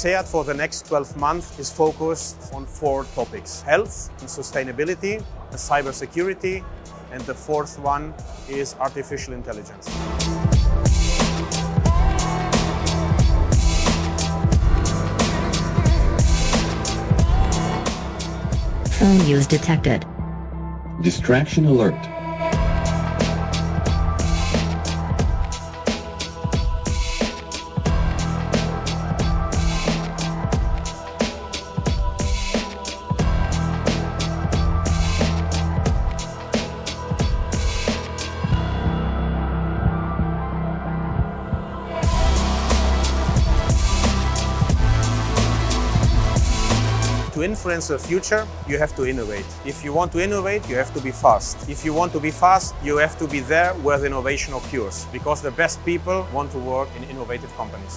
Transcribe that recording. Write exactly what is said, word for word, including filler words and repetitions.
SEAT for the next twelve months is focused on four topics: health and sustainability, cybersecurity, and the fourth one is artificial intelligence. Phone use detected. Distraction alert. To influence the future, you have to innovate. If you want to innovate, you have to be fast. If you want to be fast, you have to be there where the innovation occurs, because the best people want to work in innovative companies.